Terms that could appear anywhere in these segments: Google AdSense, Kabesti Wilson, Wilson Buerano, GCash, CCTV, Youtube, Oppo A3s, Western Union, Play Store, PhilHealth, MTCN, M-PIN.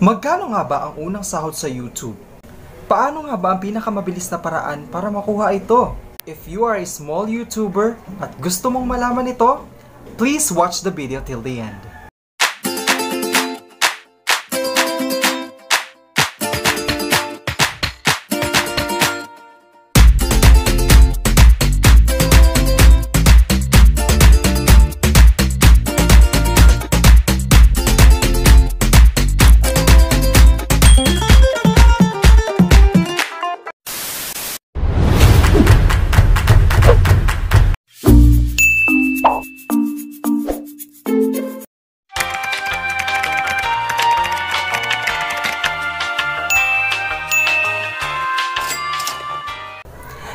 Magkano nga ba ang unang sahod sa YouTube? Paano nga ba ang pinakamabilis na paraan para makuha ito? If you are a small YouTuber at gusto mong malaman ito, please watch the video till the end.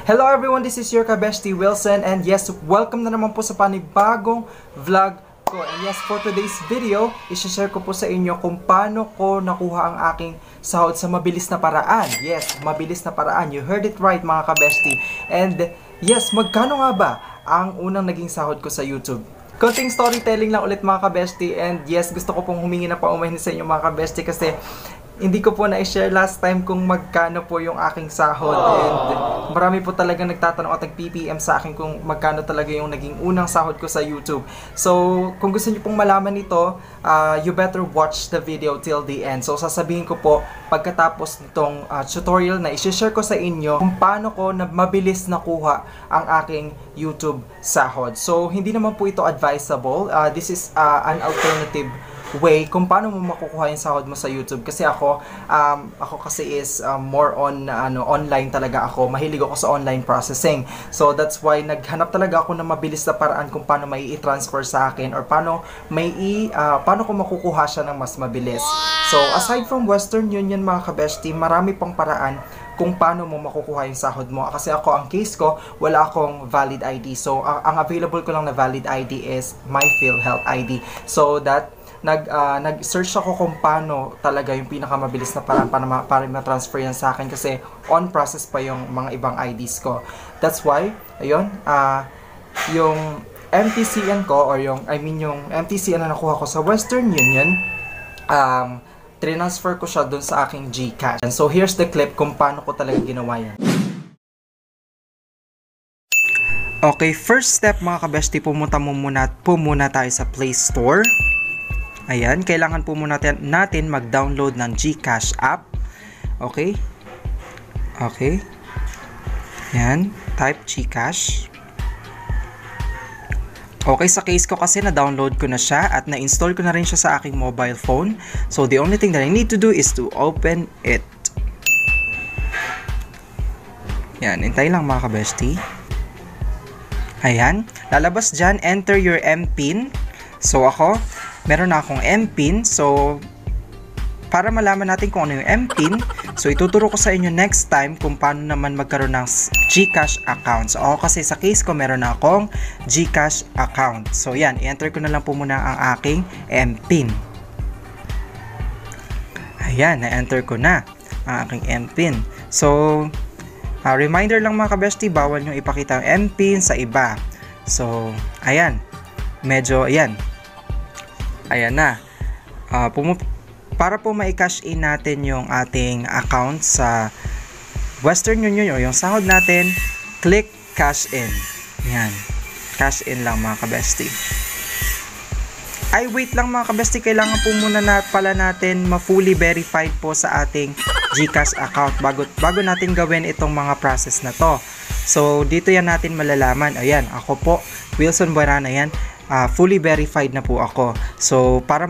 Hello everyone, this is your Kabesti Wilson, and yes, welcome na naman po sa panibagong vlog ko. And yes, for today's video, isha-share ko po sa inyo kung paano ko nakuha ang aking sahod sa mabilis na paraan. Yes, mabilis na paraan. You heard it right mga Kabesti. And yes, magkano nga ba ang unang naging sahod ko sa YouTube? Konting storytelling lang ulit mga Kabesti. And yes, gusto ko pong humingi na paumanhin sa inyo mga Kabesti kasi hindi ko po na-share last time kung magkano po yung aking sahod. And marami po talaga nagtatanong at nag-PPM sa akin kung magkano talaga yung naging unang sahod ko sa YouTube. So, kung gusto nyo pong malaman ito, you better watch the video till the end. So, sasabihin ko po pagkatapos nitong tutorial na i-share ko sa inyo kung paano ko na mabilis nakuha ang aking YouTube sahod. So, hindi naman po ito advisable. This is an alternative way kung paano mo makukuha yung sahod mo sa YouTube, kasi ako kasi is more on online talaga ako. Mahilig ako sa online processing, so that's why naghanap talaga ako ng mabilis na paraan kung paano may i-transfer sa akin or paano ko makukuha siya ng mas mabilis. So aside from Western Union mga Kabesti, marami pang paraan kung paano mo makukuha yung sahod mo. Kasi ako, ang case ko, wala akong valid ID, so ang available ko lang na valid ID is my PhilHealth ID. So that nag-search ako kung paano talaga yung pinakamabilis na paraan para ma-transfer yan sa akin, kasi on process pa yung mga ibang IDs ko. That's why, ayun, yung MTCN ko, or yung MTCN na nakuha ko sa Western Union, transfer ko siya dun sa aking GCash. And so here's the clip kung paano ko talaga ginawa yan. Okay, first step mga Kabesti, pumunta muna tayo sa Play Store. Ayan, kailangan po muna natin mag-download ng GCash app. Okay? Okay. Ayan, type GCash. Okay, sa case ko kasi na-download ko na siya at na-install ko na rin siya sa aking mobile phone. So, the only thing that I need to do is to open it. Ayan, hintay lang mga Kabesti. Ayan, lalabas dyan, enter your M-PIN. So, ako, meron na akong M-PIN. So, para malaman natin kung ano yung M-PIN, so ituturo ko sa inyo next time kung paano naman magkaroon ng GCash account. So, ako kasi sa case ko, meron na akong GCash account. So, yan. I-enter ko na lang po muna ang aking M-PIN. Ayan. Na-enter ko na ang aking M-PIN. So, reminder lang mga Kabesti, bawal nyo ipakita ang M-PIN sa iba. So, ayan. Medyo, ayan. Ayan na. Para po ma-cash in natin yung ating account sa Western Union o yung sahod natin, click cash in. Ayan. Cash in lang mga Kabesti. Ay, wait lang mga Kabesti. Kailangan po muna natin ma-fully verified po sa ating GCash account bago natin gawin itong mga process na to. So, dito yan natin malalaman. Ayan, ako po, Wilson Buerano, yan. Fully verified na po ako. So, para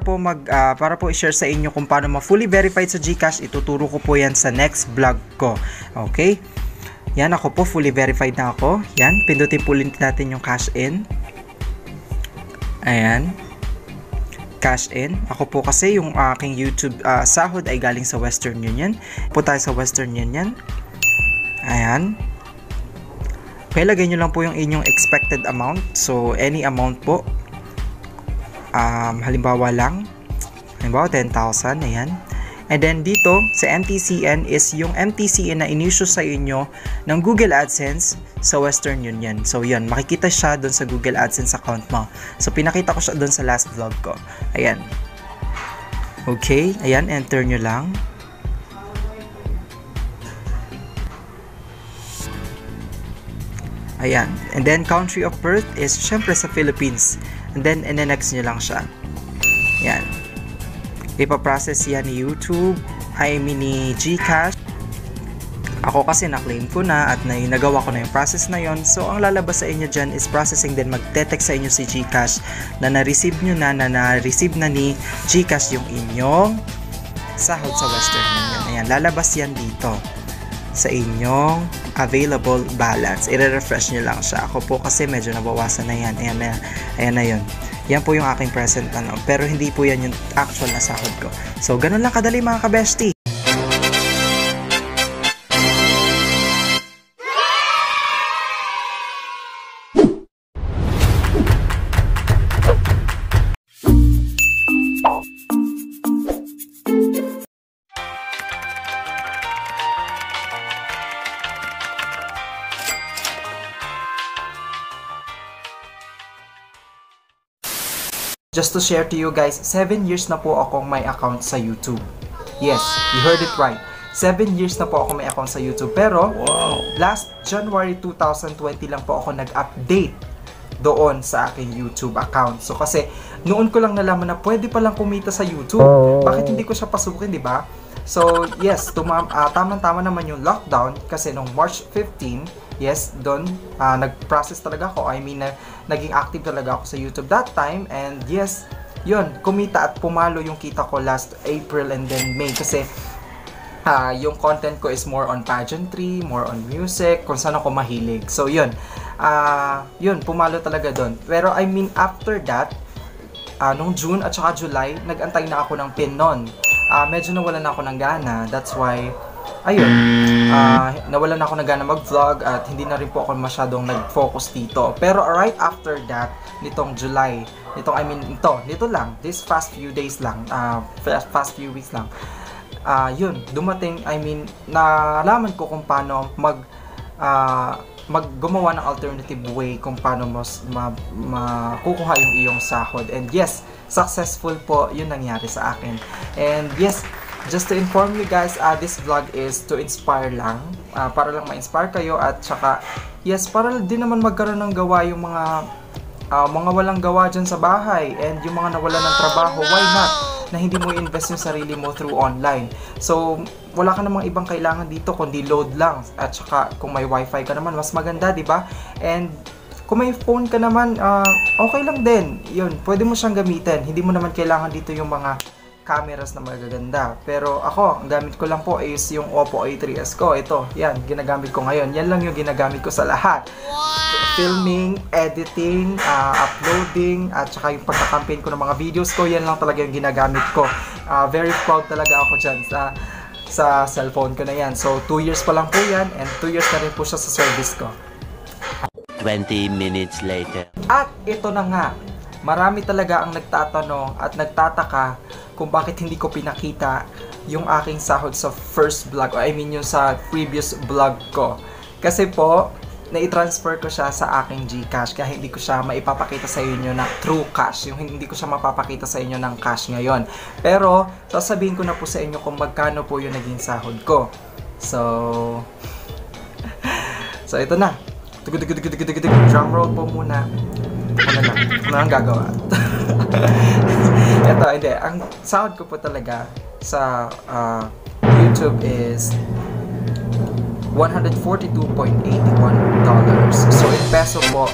po i-share sa inyo kung paano ma-fully verified sa GCash, ituturo ko po yan sa next vlog ko. Okay? Yan, ako po, fully verified na ako. Yan, pindutin po ulit natin yung cash in. Ayan. Cash in. Ako po kasi yung aking YouTube sahod ay galing sa Western Union. Punta tayo sa Western Union. Ayan. Okay, lagay nyo lang po yung inyong expected amount. So, any amount po. Halimbawa lang. Halimbawa, 10,000. Ayan. And then, dito, sa MTCN is yung MTCN na inissue sa inyo ng Google AdSense sa Western Union. So, yun. Makikita siya dun sa Google AdSense account mo. So, pinakita ko siya dun sa last vlog ko. Ayan. Okay, ayan, enter nyo lang. Ayan, and then country of birth is syempre sa Philippines. And then next nyo lang siya. Ayan. Ipaprocess yan ni YouTube, I mean ni GCash. Ako kasi na-claim ko na at nagawa ko na yung process na yon. So, ang lalabas sa inyo dyan is processing, then magte-text sa inyo si GCash na na-receive nyo na, na-receive na ni GCash yung inyong sahod sa Western Union. Ayan, lalabas yan dito sa inyong available balance. I-refresh nyo lang siya. Ako po kasi medyo nabawasan na yan. Ayan na yun. Yan po yung aking present ano. Pero hindi po yan yung actual na sahod ko. So, ganun lang kadali mga kabesti. Just to share to you guys, 7 years na po akong may account sa YouTube. Yes, you heard it right. 7 years na po ako may account sa YouTube. Pero, last January 2020 lang po ako nag-update doon sa aking YouTube account. So, kasi noon ko lang nalaman na pwede palang kumita sa YouTube. Bakit hindi ko siya pasukin, di ba? So, yes, tamang-tama naman yung lockdown kasi nung March 15, yes, doon nag-process talaga ako. I mean, naging active talaga ako sa YouTube that time. And yes, yun, kumita at pumalo yung kita ko last April and then May. Kasi yung content ko is more on pageantry, more on music, kung saan ako mahilig. So yun, pumalo talaga doon. Pero I mean, after that, nung June at saka July, nag-antay na ako ng pin noon. Medyo nawalan ako ng gana. That's why... ayun, nawalan na ako ng gana mag-vlog at hindi na rin po ako masyadong nag-focus dito. Pero right after that, nitong July, this past few days lang, past few weeks lang, yun, dumating, I mean, nalaman ko kung paano gumawa ng alternative way kung paano makukuha yung iyong sahod. And yes, successful po yun nangyari sa akin. And yes, just to inform you guys, this vlog is to inspire lang, para lang ma-inspire kayo at saka, yes, para din naman magkaroon ng gawa yung mga walang gawa dyan sa bahay and yung mga nawalan ng trabaho, why not? Na hindi mo i-invest yung sarili mo through online. So, wala ka namang ibang kailangan dito kundi load lang at saka kung may wifi ka naman, mas maganda, diba? And kung may phone ka naman, okay lang din, yun, pwede mo siyang gamitin, hindi mo naman kailangan dito yung mga cameras na magaganda. Pero ako, ang gamit ko lang po is yung Oppo A3s ko. Ito, yan, ginagamit ko ngayon. Yan lang yung ginagamit ko sa lahat. Filming, editing, uploading, at saka yung pagka-campaign ko ng mga videos ko, yan lang talaga yung ginagamit ko. Very proud talaga ako dyan sa cellphone ko na yan. So, 2 years pa lang po yan and 2 years na rin po siya sa service ko. 20 minutes later. At ito na nga, marami talaga ang nagtatanong at nagtataka kung bakit hindi ko pinakita yung aking sahod sa first vlog, or I mean yung sa previous vlog ko. Kasi po, naitransfer ko siya sa aking GCash kaya hindi ko siya maipapakita sa inyo na true cash. Yung hindi ko siya mapapakita sa inyo ng cash ngayon. Pero, sasabihin ko na po sa inyo kung magkano po yung naging sahod ko. So, so ito na. Drum roll po muna. Ano lang gagawa? Ito, hindi. Ang sahod ko po talaga sa YouTube is $142.81. So, in peso po,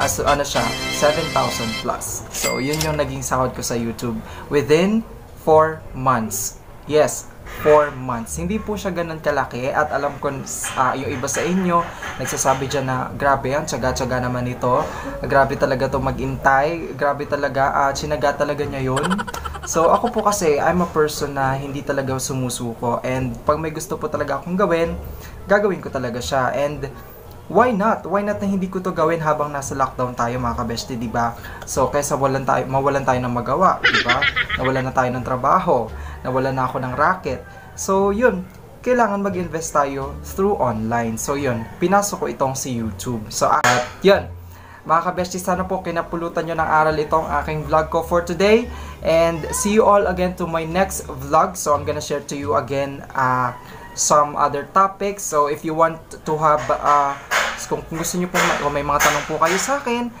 as ano siya, 7,000 plus. So, yun yung naging sahod ko sa YouTube within 4 months. Yes, 4 months. Hindi po siya ganun kalaki at alam ko yung iba sa inyo nagsasabi dyan na grabe yan, tsaga-tsaga naman ito. Grabe talaga to mag-intay. Grabe talaga, sinaga talaga niya yun. So ako po kasi, I'm a person na hindi talaga sumusuko and pag may gusto po talaga akong gawin, gagawin ko talaga siya. And why not? Why not na hindi ko to gawin habang nasa lockdown tayo mga kabeste, diba? So kaysa mawalan tayo ng magawa, diba? Nawalan na tayo ng trabaho, nawalan na ako ng racket. So yun, kailangan mag-invest tayo through online. So yun, pinasok ko itong si YouTube. So yun, Mga kabesti, sana po kinapulutan nyo ng aral itong aking vlog ko for today. And see you all again to my next vlog. So I'm gonna share to you again some other topics. So if you want to have, kung gusto nyo po, kung may mga tanong po kayo sa akin,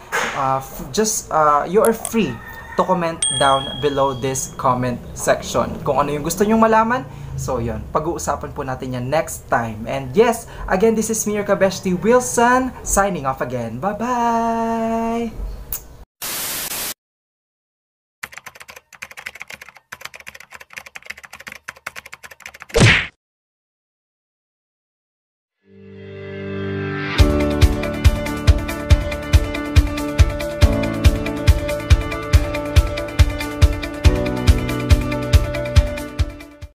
you are free to comment down below this comment section. Kung ano yung gusto nyong malaman, so yun, pag-uusapan po natin yan next time. And yes, again, this is me, your Kabesti Wilson, signing off again. Bye-bye!